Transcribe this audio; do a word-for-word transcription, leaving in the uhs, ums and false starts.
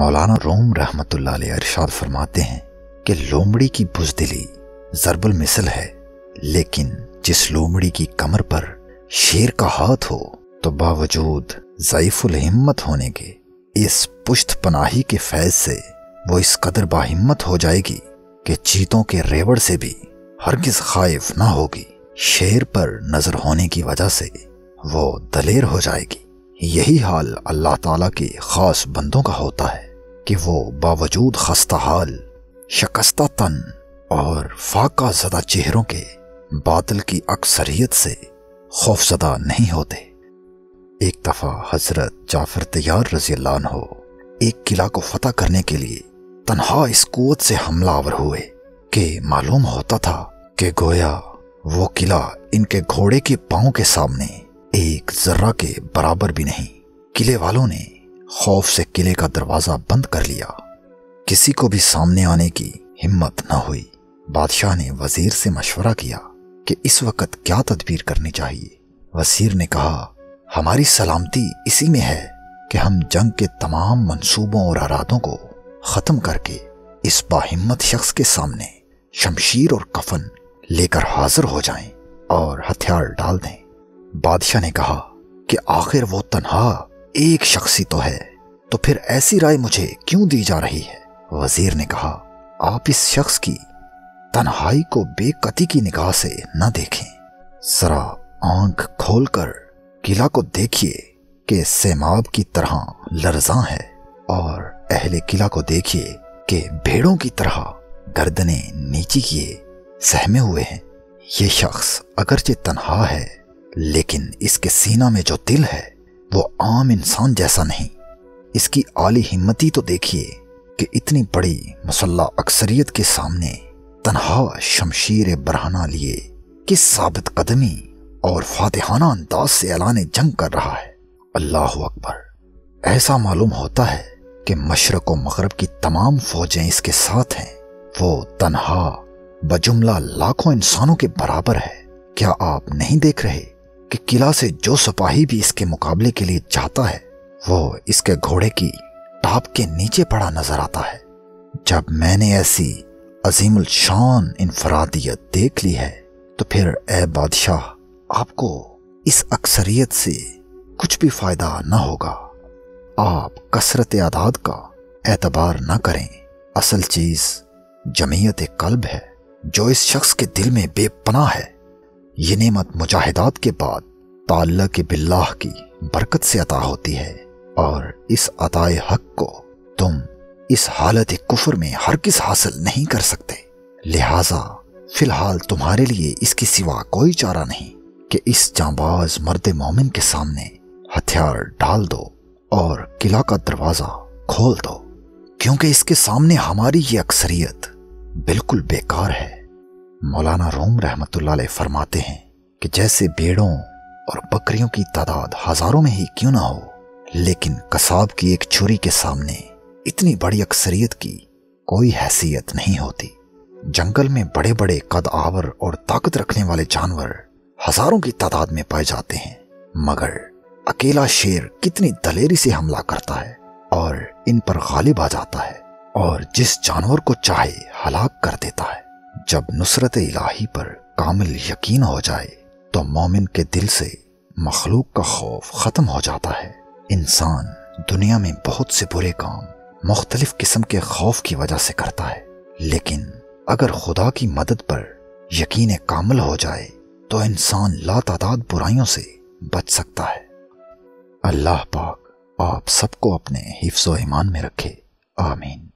मौलाना room रहमतुल्लाह अलैह इरशाद फरमाते हैं कि लोमड़ी की बुजदिली ज़रबुल मिसल है, लेकिन जिस लोमड़ी की कमर पर शेर का हाथ हो तो बावजूद ज़ईफुल हिम्मत होने के इस पुश्त पनाही के फैज़ से वो इस कदर बाहिम्मत हो जाएगी कि चीतों के रेवड़ से भी हरगिज़ खाइफ ना होगी। शेर पर नज़र होने की वजह से वो दलेर हो जाएगी। यही हाल अल्लाह ताला के ख़ास बंदों का होता है कि वो बावजूद खस्ता हाल, शकस्ता तन और फाका ज़दा चेहरों के बादल की अक्सरियत से खौफज़दा नहीं होते। एक दफ़ा हज़रत जाफ़र तैयार रज़ियल्लाहु अन्हो एक किला को फ़तह करने के लिए तन्हा इस क़ुव्वत से हमलावर हुए कि मालूम होता था कि गोया वो किला इनके घोड़े के पाँव के सामने एक जर्रा के बराबर भी नहीं। किले वालों ने खौफ से किले का दरवाज़ा बंद कर लिया। किसी को भी सामने आने की हिम्मत न हुई। बादशाह ने वज़ीर से मशवरा किया कि इस वक्त क्या तदबीर करनी चाहिए। वज़ीर ने कहा, हमारी सलामती इसी में है कि हम जंग के तमाम मंसूबों और अरादों को ख़त्म करके इस बाहिम्मत शख्स के सामने शमशीर और कफन लेकर हाजिर हो जाएं और हथियार डाल दें। बादशाह ने कहा कि आखिर वो तन्हा एक शख्सी तो है, तो फिर ऐसी राय मुझे क्यों दी जा रही है। वज़ीर ने कहा, आप इस शख्स की तन्हाई को बेकती की निगाह से न देखें, जरा आंख खोलकर किला को देखिए कि सेमाब की तरह लर्जा है, और अहले किला को देखिए कि भेड़ों की तरह गर्दनें नीची किए सहमे हुए हैं। ये शख्स अगरचे तन्हा है, लेकिन इसके सीना में जो दिल है वो आम इंसान जैसा नहीं। इसकी आली हिम्मती तो देखिए कि इतनी बड़ी मुसल्ला अक्सरियत के सामने तन्हा शमशीर बरहाना लिए किस साबित कदमी और फातिहाना अंदाज से ऐलान जंग कर रहा है। अल्लाहु अकबर। ऐसा मालूम होता है कि मशरक व मगरब की तमाम फौजें इसके साथ हैं। वो तन्हा बजुमला लाखों इंसानों के बराबर है। क्या आप नहीं देख रहे कि किला से जो सिपाही भी इसके मुकाबले के लिए जाता है वो इसके घोड़े की टाप के नीचे पड़ा नजर आता है। जब मैंने ऐसी अजीमुल शान इनफरादियत देख ली है तो फिर ए बादशाह, आपको इस अक्सरियत से कुछ भी फायदा न होगा। आप कसरत आदाद का एतबार न करें। असल चीज जमीयत कल्ब है जो इस शख्स के दिल में बेपनाह है। ये नेमत मुजाहिदात के बाद ताल्लुक़ बिल्लाह की बरकत से अता होती है, और इस अताए हक को तुम इस हालत कुफर में हरगिज़ हासिल नहीं कर सकते। लिहाजा फ़िलहाल तुम्हारे लिए इसके सिवा कोई चारा नहीं कि इस जांबाज मर्द मोमिन के सामने हथियार डाल दो और किला का दरवाज़ा खोल दो, क्योंकि इसके सामने हमारी ये अक्सरियत बिल्कुल बेकार है। मौलाना रूम रहमतुल्लाह अलैह फरमाते हैं कि जैसे भेड़ों और बकरियों की तादाद हज़ारों में ही क्यों ना हो, लेकिन कसाब की एक छुरी के सामने इतनी बड़ी अक्सरियत की कोई हैसियत नहीं होती। जंगल में बड़े बड़े कद आवर और ताकत रखने वाले जानवर हज़ारों की तादाद में पाए जाते हैं, मगर अकेला शेर कितनी दलेरी से हमला करता है और इन पर गालिब आ जाता है और जिस जानवर को चाहे हलाक कर देता है। जब नुसरत इलाही पर कामिल यकीन हो जाए तो मोमिन के दिल से मखलूक का खौफ ख़त्म हो जाता है। इंसान दुनिया में बहुत से बुरे काम मुख्तलिफ किस्म के खौफ की वजह से करता है, लेकिन अगर खुदा की मदद पर यकीन कामिल हो जाए तो इंसान लातादाद बुराइयों से बच सकता है। अल्लाह पाक आप सबको अपने हिफ्ज़ व ईमान में रखे। आमीन।